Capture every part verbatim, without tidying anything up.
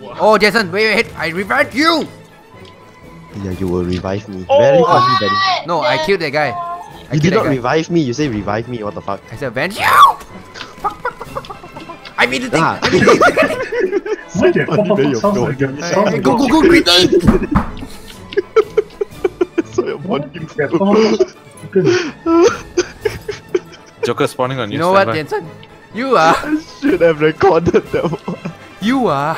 Wow. Oh, Jason, wait, wait, I revived you! Yeah, you will revive me. Oh, very fast, Benny. No, I killed that guy. I you did not guy. revive me, you say revive me, what the fuck? I said, Benny! I made the thing! Ah. I made the thing! What the Go, go, go, Greta! So I'm one Joker spawning on you. You know what, Jason? You are. I should have recorded that one. You are.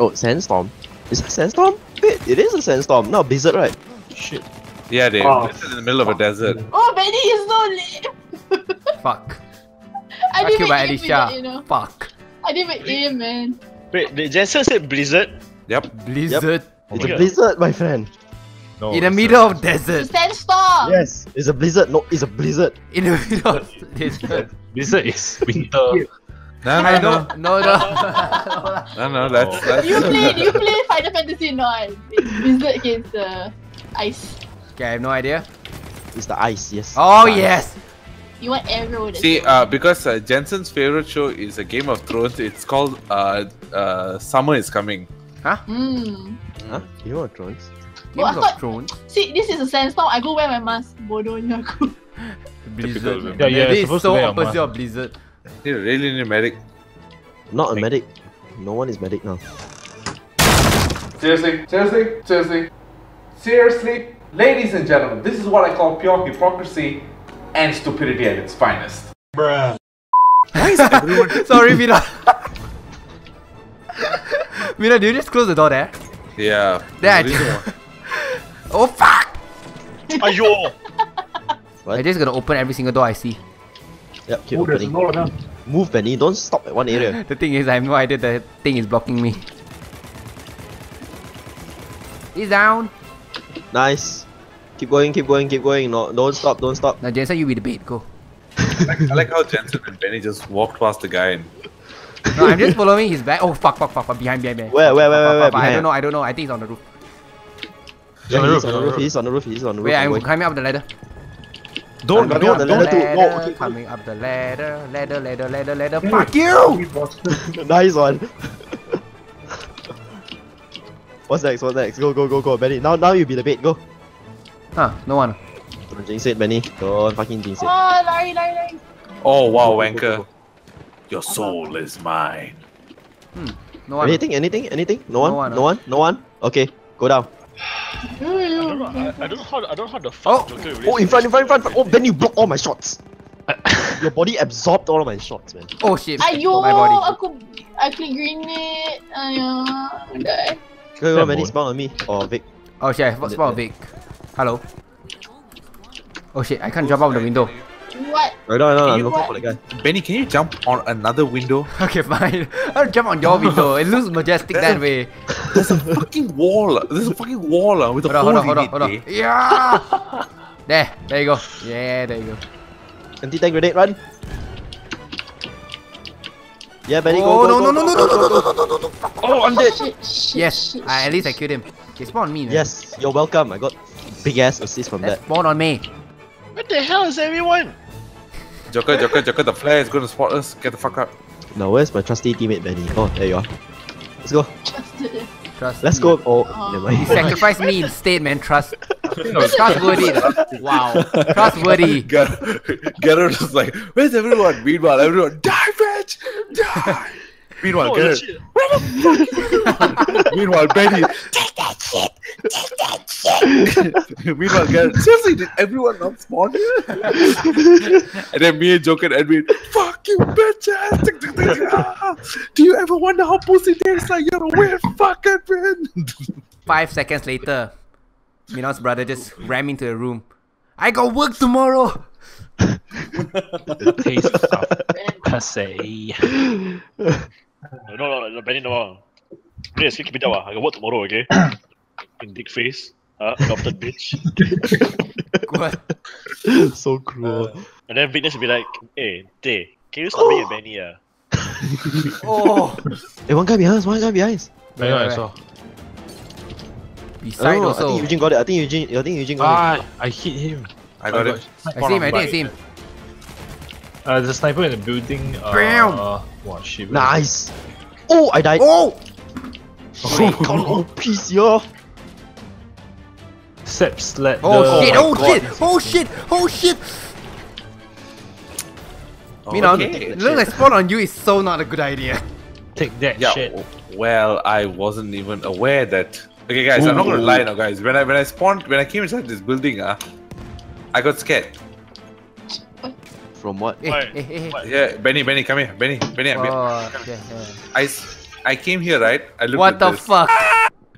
Oh, sandstorm. Is that sandstorm? Wait, it is a sandstorm. No, blizzard, right? Shit. Yeah, they oh, in the middle fuck. of a desert. Oh, Benny is not late. Fuck. I, I didn't aim that, you know. Fuck. I didn't aim, man. Wait, did Jensen say blizzard? Yep. Blizzard. Yep. Oh, it's a God. blizzard, my friend. No, in the middle of desert. It's a sandstorm. Yes, it's a blizzard. No, it's a blizzard. In the middle of desert. Blizzard is winter. No, no, no, no, no, no, no. That's that's. You play, you play Final Fantasy, no? It's blizzard against the ice. Okay, I have no idea. It's the ice, yes. Oh yes. You want everyone. See, uh, because uh, Jensen's favorite show is a Game of Thrones. It's called uh, uh, Summer is Coming. Huh? Hmm. Huh? Game of Thrones. Game oh, of Thrones. See, this is a sandstorm. I go wear my mask. Bodonya aku. Blizzard. Yeah, yeah. This is so opposite of blizzard. You really need a medic. Not a medic. No one is medic now. Seriously, seriously, seriously, seriously, ladies and gentlemen, this is what I call pure hypocrisy and stupidity at its finest. Bruh. Sorry, Mina. Mina, do you just close the door there? Yeah. There. I oh fuck! Ayo! I just gonna open every single door I see. Yep, keep Ooh, opening. No Move, Benny. Don't stop at one area. The thing is, I have no idea the thing is blocking me. He's down. Nice. Keep going, keep going, keep going. No, don't stop, don't stop. Now, Jensen, you be the bait. Go. I, like, I like how Jensen and Benny just walked past the guy. And no, I'm just following his back. Oh, fuck, fuck, fuck, fuck. Behind, behind, behind. Where, where, where, where, where? I don't know, I don't know. I think he's on the roof. Yeah, he's on the roof, he's on the roof, he's on the roof. Wait, I'm climbing up the ladder. Don't go up the ladder, ladder too. No, okay, coming up the ladder, ladder, ladder, ladder, ladder. Hey, fuck you! Nice one. What's next? What's next? Go, go, go, go, Benny. Now, now you be the bait. Go. Huh? No one. Don't jinx it, Benny. Don't fucking jinx it. Oh, Larry, Larry, Larry. Oh wow, wanker. Go, go, go, go. Your soul is mine. Hmm. No one. Anything? Anything? Anything? No one? No one? No one? No one? Okay, go down. I don't know. I, I don't know how. I don't know how the fuck. Oh, really oh in front, in front, in front, front. Oh, Benny, you blocked all my shots. Your body absorbed all of my shots, man. Oh shit. Ayo, my body. I could, I could grenade. Ayo, die. Go, go, Benny, spawn on me or Vic. Oh shit, I spawn on Vic. Hello. Oh shit, I can't jump out of the window. What? Right on, right on. Look for the guy. Benny, can you jump on another window? Okay, fine. I'll jump on your window. It looks majestic that way. There's a fucking wall. There's a fucking wall uh, with a hole in it. Hold on. Yeah. There. There you go. Yeah. There you go. Anti-tank grenade, run. Yeah, Benny, go, go, go, go, go, go, go, go, go. Oh, I'm dead. Yes. At least I killed him. Okay, spawn on me. Yes. You're welcome. I got big ass assist from that. Spawn on me. Where the hell is everyone? Joker, Joker, Joker. The flare is gonna spot us. Get the fuck up. Now where's my trusty teammate, Benny? Oh, there you are. Let's go. Trust Let's me. go. Oh, oh. Never mind. He sacrificed me instead, man. Trust. Trustworthy. Wow. Trustworthy. Garrett was like, where's everyone? Meanwhile, everyone, die, bitch! Die! Meanwhile, oh, Garrett. Where the fuck is Meanwhile, Benny. Take that shit! Take that shit! Meanwhile, Garrett. Seriously, did everyone not spawn here? And then me and Joker and Edwin, fuck you, bitch ass! Do you ever wonder how pussy tastes like? You're a weird fucking bitch! Five seconds later, Minot's brother just ran into the room. I got work tomorrow! The taste of pussy. No, no, no, Benny, no. Please, keep it down. I got work tomorrow, okay? In dick face. Uh, adopted bitch. What? So cruel. Uh, and then Vignette should be like, hey, Tay, can you stop being a Benny? Uh? Oh! Hey, one guy behind us, one guy behind us. Right, right, I saw. Beside also. I think Eugene got it. I think Eugene, I think Eugene got ah, it. Ah, I hit him. I got, I got it. it. I see him, I think I see him. Uh, there's a sniper in the building. Uh, Bam! Uh, wow, shit. Nice! Oh, I died! Oh! Oh, piece, yo! Sep sled. Oh shit! Oh shit! Oh shit! Oh shit! You know, look like spawn on you is so not a good idea. Take that yeah, shit. Well, I wasn't even aware that. Okay, guys, ooh. I'm not gonna lie now, guys. When I when I spawned, when I came inside this building, ah, uh, I got scared. From what? What? Yeah, Benny, Benny, come here, Benny, Benny, oh, I'm here. Yeah, yeah. I I came here, right? I looked what at the this. fuck?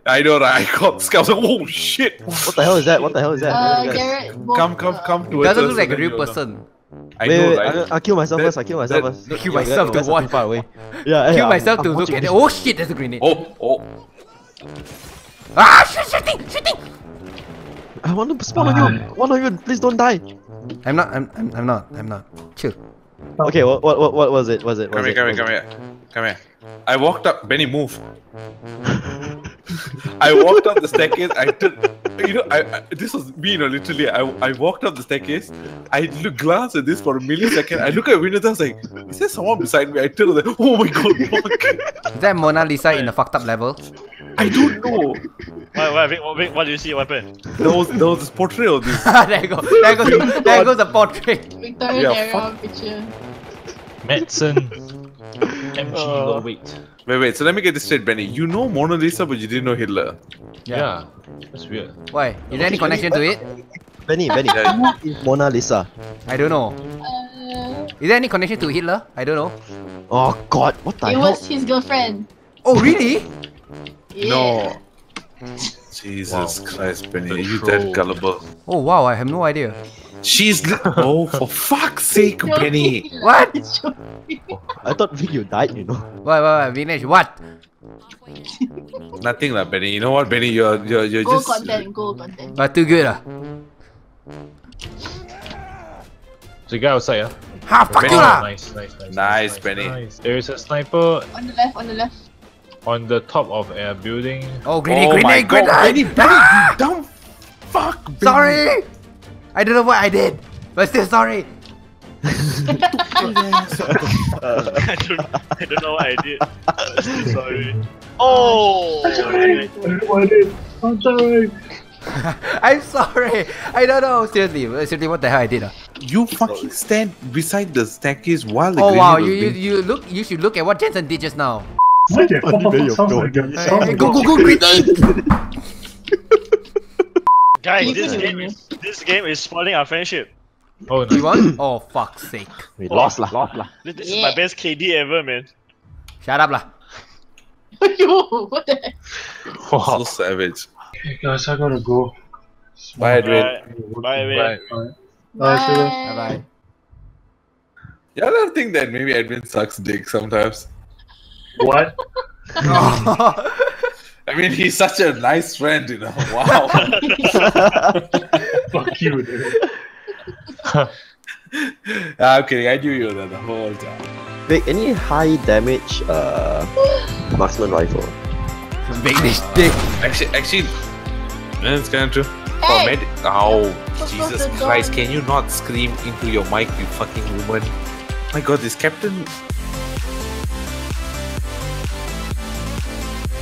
I know, right? I got scared. I was like, oh shit! What the hell is that? What the hell is that? Uh, yes. Garrett, come, come, come to it. Doesn't look like a real person. I wait, know, wait, right? I, I kill myself that, first. I kill myself that, first. I kill myself to what? Far away. Yeah, kill I'm, myself I'm, to I'm look at it. Oh shit! There's a grenade. Oh, oh. Ah! Shooting! Shooting! I want to spawn on you. What are you? Please don't die. I'm not. I'm. I'm, I'm not. I'm not. Chill. Okay. What? What? What, what was it? Was it? Was come here. Come here. Come here. Come here. I walked up. Benny, move. I walked up the staircase. I took. You know. I. I this was me. You know. Literally. I. I walked up the staircase. I look glanced at this for a millisecond. I look at windows. I was like, is there someone beside me? I turned like, oh my god. Is that Mona Lisa in a fucked up level? I don't know. Wait, wait, wait, wait, what do you see? What happened? There was, there was this portrait of this. There you go. There goes, the, there goes the portrait. Victorian yeah, era picture. Madsen. M G. Oh. Wait. Wait, wait. So let me get this straight, Benny. You know Mona Lisa, but you didn't know Hitler. Yeah. yeah. That's weird. Why? Is what there any connection mean? to it? Benny, Benny. Who is Mona Lisa? I don't know. Uh, is there any connection to Hitler? I don't know. Oh God! What the? It hell? was his girlfriend. Oh really? Yeah. No. Jesus wow. Christ, Benny, are you that gullible? Oh wow, I have no idea. She's oh for fuck's sake, Benny! What? I thought Vic, you died, you know. Why, why, why, Vinesh, what? Nothing lah, Benny. You know what, Benny? You're, you're, you're go just. Go content, go content. But too good lah. There's a guy outside, ah. Ha, fuck you lah! Nice, nice, nice, nice, nice, Benny. Nice. There is a sniper. On the left, on the left. On the top of a building. Oh, grenade, oh grenade, grenade! Benny, Benny, ah! Dumb fuck, Benny. Sorry! I don't know what I did, but still sorry! I, don't, I don't know what I did, but still sorry. Oh! I'm sorry! I don't know what I did, I'm sorry! I'm sorry! I don't know, seriously, seriously what the hell I did. Uh? You fucking stand beside the staircase while the oh, grenade wow. was you, being... you, you, look, you should look at what Jensen did just now. What the fuck? Go go go grenade! Guys, this game is this game is spoiling our friendship. Oh no. You won? Oh fuck's sake. We oh, lost lah. Lost lah. This, this yeah. is my best K D ever, man. Shut up lah. Yo, what the heck? Wow. So savage. Hey guys, I gotta go. Bye, Edwin. Bye, Edwin. Bye. Bye. Bye. Bye. Y'all don't think that maybe Edwin sucks dick sometimes? What? I mean, he's such a nice friend, you know. Wow. Fuck you, dude. I'm kidding. I knew you the whole time. Vic, any high damage uh, marksman rifle? Vic, this dick. Actually, actually, that's kind of true. Hey. For oh, Jesus Christ! Can you not scream into your mic, you fucking woman? My God, this captain.